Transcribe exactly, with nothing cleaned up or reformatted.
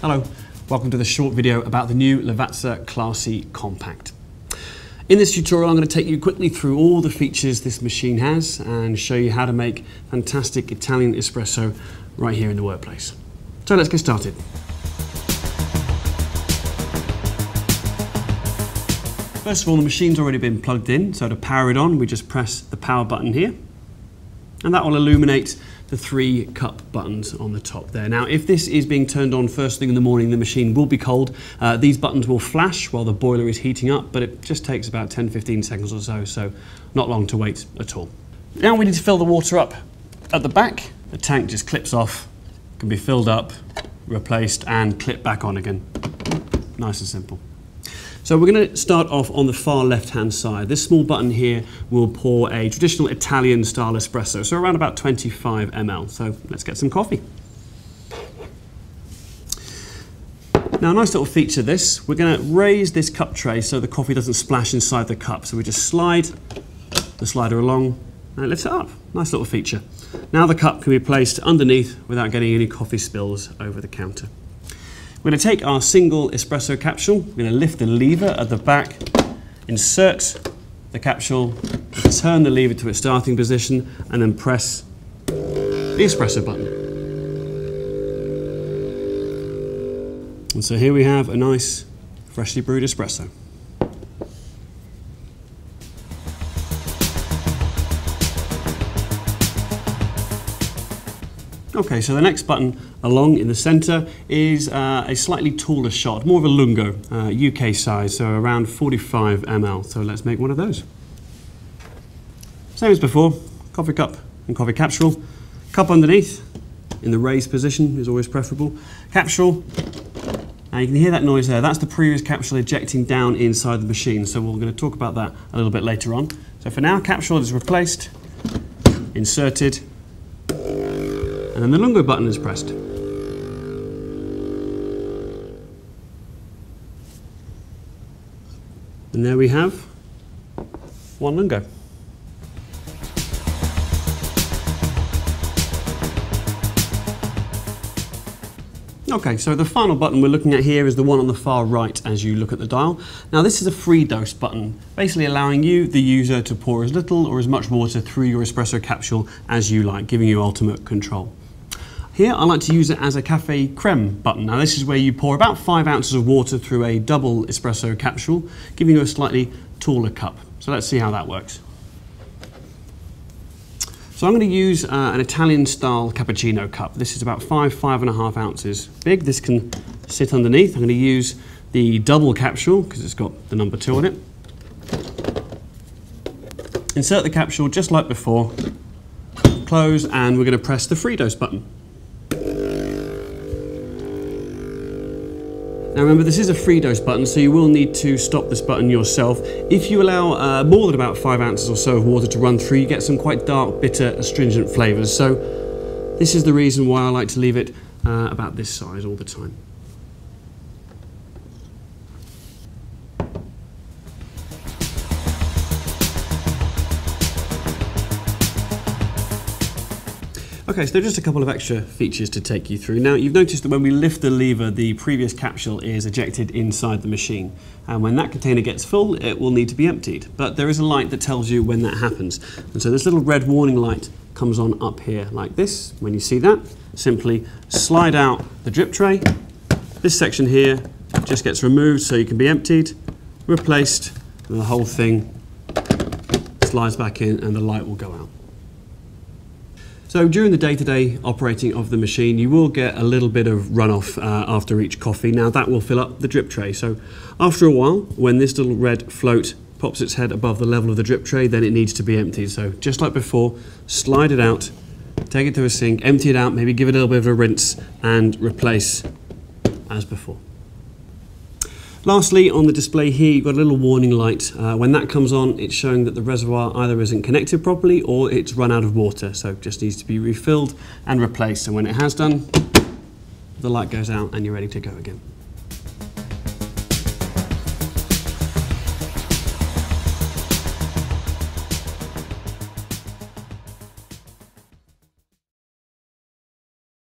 Hello, welcome to the short video about the new Lavazza Classy Compact. In this tutorial I'm going to take you quickly through all the features this machine has and show you how to make fantastic Italian espresso right here in the workplace. So let's get started. First of all, the machine's already been plugged in, so to power it on we just press the power button here, and that will illuminate the three cup buttons on the top there. Now, if this is being turned on first thing in the morning, the machine will be cold. Uh, these buttons will flash while the boiler is heating up, but it just takes about ten to fifteen seconds or so, so not long to wait at all. Now we need to fill the water up at the back. The tank just clips off, can be filled up, replaced, and clipped back on again. Nice and simple. So we're going to start off on the far left-hand side. This small button here will pour a traditional Italian-style espresso, so around about twenty-five milliliters. So let's get some coffee. Now, a nice little feature this, we're going to raise this cup tray so the coffee doesn't splash inside the cup. So we just slide the slider along and it lifts it up. Nice little feature. Now the cup can be placed underneath without getting any coffee spills over the counter. We're going to take our single espresso capsule, we're going to lift the lever at the back, insert the capsule, turn the lever to its starting position, and then press the espresso button. And so here we have a nice freshly brewed espresso. Okay, so the next button along in the centre is uh, a slightly taller shot, more of a lungo, uh, U K size, so around forty-five milliliters. So let's make one of those. Same as before, coffee cup and coffee capsule. Cup underneath, in the raised position is always preferable. Capsule, and you can hear that noise there. That's the previous capsule ejecting down inside the machine. So we're going to talk about that a little bit later on. So for now, capsule is replaced, inserted, and then the lungo button is pressed. And there we have one lungo. Okay, so the final button we're looking at here is the one on the far right as you look at the dial. Now this is a free dose button, basically allowing you, the user, to pour as little or as much water through your espresso capsule as you like, giving you ultimate control. Here I like to use it as a cafe creme button. Now this is where you pour about five ounces of water through a double espresso capsule, giving you a slightly taller cup. So let's see how that works. So I'm going to use uh, an Italian-style cappuccino cup. This is about five, five and a half ounces big. This can sit underneath. I'm going to use the double capsule because it's got the number two on it. Insert the capsule just like before, close, and we're going to press the free dose button. Now remember, this is a free dose button, so you will need to stop this button yourself. If you allow uh, more than about five ounces or so of water to run through, you get some quite dark, bitter, astringent flavours. So this is the reason why I like to leave it uh, about this size all the time. Okay, so just a couple of extra features to take you through. Now, you've noticed that when we lift the lever, the previous capsule is ejected inside the machine. And when that container gets full, it will need to be emptied. But there is a light that tells you when that happens. And so this little red warning light comes on up here like this. When you see that, simply slide out the drip tray. This section here just gets removed so you can be emptied, replaced, and the whole thing slides back in and the light will go out. So during the day-to-day operating of the machine, you will get a little bit of runoff uh, after each coffee. Now that will fill up the drip tray. So after a while, when this little red float pops its head above the level of the drip tray, then it needs to be emptied. So just like before, slide it out, take it to a sink, empty it out, maybe give it a little bit of a rinse and replace as before. Lastly, on the display here, you've got a little warning light. Uh, when that comes on, it's showing that the reservoir either isn't connected properly or it's run out of water, so it just needs to be refilled and replaced. And when it has done, the light goes out and you're ready to go again.